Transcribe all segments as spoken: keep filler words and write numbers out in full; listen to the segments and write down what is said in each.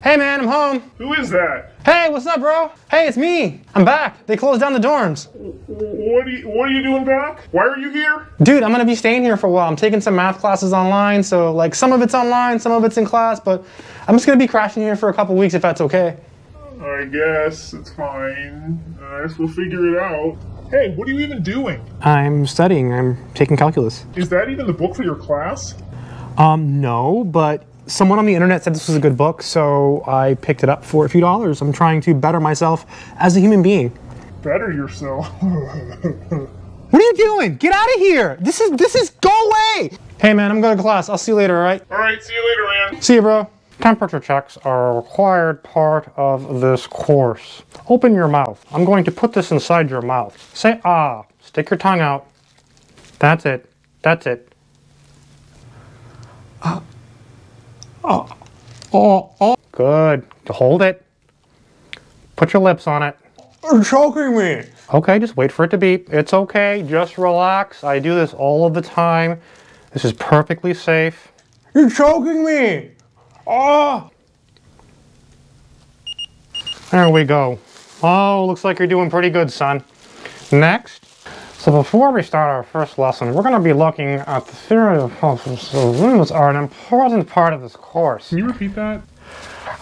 Hey man, I'm home. Who is that? Hey, what's up, bro? Hey, it's me. I'm back. They closed down the dorms. What are you, what are you doing back? Why are you here? Dude, I'm gonna be staying here for a while. I'm taking some math classes online, so like some of it's online, some of it's in class, but I'm just gonna be crashing here for a couple weeks if that's okay. I guess it's fine. I guess we'll figure it out. Hey, what are you even doing? I'm studying. I'm taking calculus. Is that even the book for your class? Um, no, but someone on the internet said this was a good book, so I picked it up for a few dollars. I'm trying to better myself as a human being. Better yourself? What are you doing? Get out of here! This is, this is, go away! Hey man, I'm going to class. I'll see you later, alright? Alright, see you later, man. See you, bro. Temperature checks are a required part of this course. Open your mouth. I'm going to put this inside your mouth. Say ah. Stick your tongue out. That's it. That's it. Ah. Oh, oh, oh. Good. Hold it. Put your lips on it. You're choking me. Okay, just wait for it to beep. It's okay. Just relax. I do this all of the time. This is perfectly safe. You're choking me. Oh. There we go. Oh, looks like you're doing pretty good, son. Next. So before we start our first lesson, we're going to be looking at the theory of functions. So roots are an important part of this course. Can you repeat that?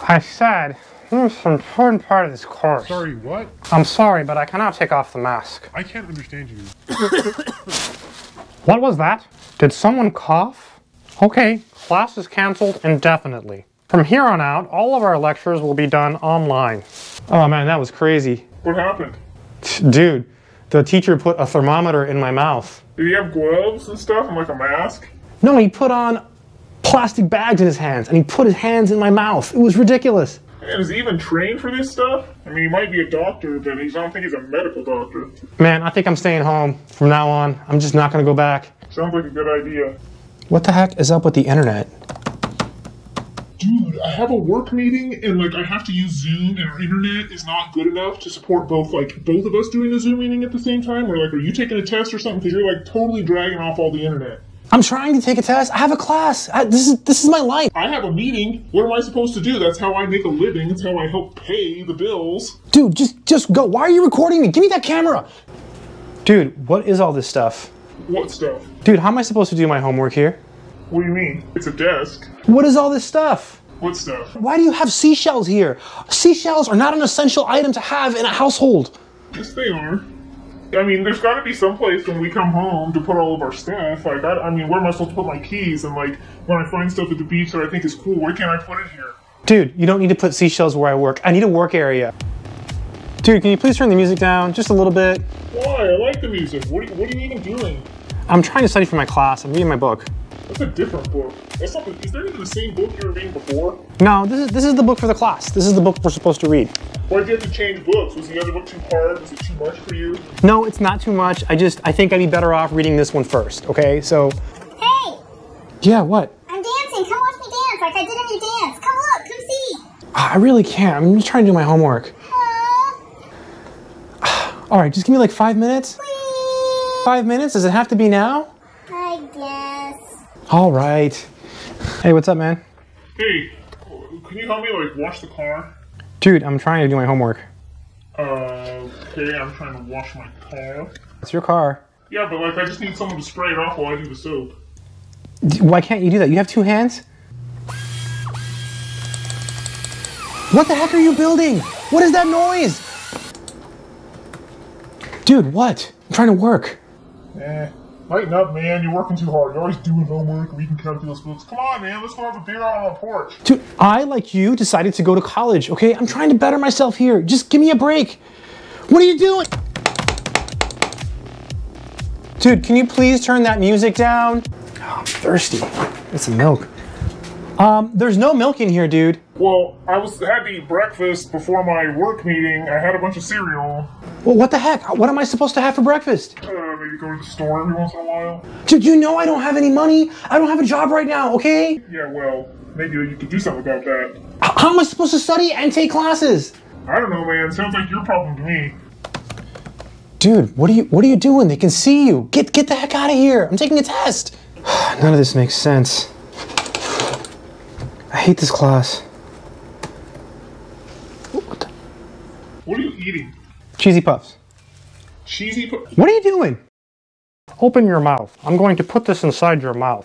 I said, roots are an important part of this course. Sorry, what? I'm sorry, but I cannot take off the mask. I can't understand you. What was that? Did someone cough? Okay, class is cancelled indefinitely. From here on out, all of our lectures will be done online. Oh man, that was crazy. What happened? Dude. The teacher put a thermometer in my mouth. Did he have gloves and stuff and like a mask? No, he put on plastic bags in his hands and he put his hands in my mouth. It was ridiculous. And is he even trained for this stuff? I mean, he might be a doctor, but I don't think he's a medical doctor. Man, I think I'm staying home from now on. I'm just not going to go back. Sounds like a good idea. What the heck is up with the internet? Dude, I have a work meeting and like I have to use Zoom and our internet is not good enough to support both like both of us doing the Zoom meeting at the same time. Or like, are you taking a test or something? Because you're like totally dragging off all the internet. I'm trying to take a test. I have a class. I, this is this is my life. I have a meeting. What am I supposed to do? That's how I make a living. That's how I help pay the bills. Dude, just just go. Why are you recording me? Give me that camera. Dude, what is all this stuff? What stuff? Dude, how am I supposed to do my homework here? What do you mean? It's a desk. What is all this stuff? What stuff? Why do you have seashells here? Seashells are not an essential item to have in a household. Yes, they are. I mean, there's got to be some place when we come home to put all of our stuff. Like, I, I mean, where am I supposed to put my keys? And like, when I find stuff at the beach that I think is cool, why can't I put it here? Dude, you don't need to put seashells where I work. I need a work area. Dude, can you please turn the music down just a little bit? Why? I like the music. What, what are you even doing? I'm trying to study for my class. I'm reading my book. That's a different book. That's not the, is that even the same book you were reading before? No, this is this is the book for the class. This is the book we're supposed to read. Why did you have to change books? Was the other book too hard? Was it too much for you? No, it's not too much. I just, I think I'd be better off reading this one first, okay? So... Hey! Yeah, what? I'm dancing. Come watch me dance like I did on your dance. Come look. Come see. I really can't. I'm just trying to do my homework. Uh... Alright, just give me like five minutes. Please. Five minutes? Does it have to be now? I guess. All right. Hey, what's up, man? Hey, can you help me, like, wash the car? Dude, I'm trying to do my homework. Uh, okay, I'm trying to wash my car. It's your car. Yeah, but, like, I just need someone to spray it off while I do the soap. Why can't you do that? You have two hands? What the heck are you building? What is that noise? Dude, what? I'm trying to work. Eh. Lighten up, man. You're working too hard. You're always doing homework, reading calculus books. Come on, man. Let's go have a beer out on the porch. Dude, I, like you, decided to go to college, okay? I'm trying to better myself here. Just give me a break. What are you doing? Dude, can you please turn that music down? Oh, I'm thirsty. Get some milk. Um, there's no milk in here, dude. Well, I was had to eat breakfast before my work meeting. I had a bunch of cereal. Well, what the heck? What am I supposed to have for breakfast? Uh, maybe go to the store every once in a while. Dude, you know I don't have any money. I don't have a job right now, okay? Yeah, well, maybe you could do something about that. How am I supposed to study and take classes? I don't know, man. Sounds like your problem to me. Dude, what are you, what are you doing? They can see you. Get, get the heck out of here. I'm taking a test. None of this makes sense. I hate this class. What, what are you eating? Cheesy puffs. Cheesy puffs? What are you doing? Open your mouth. I'm going to put this inside your mouth.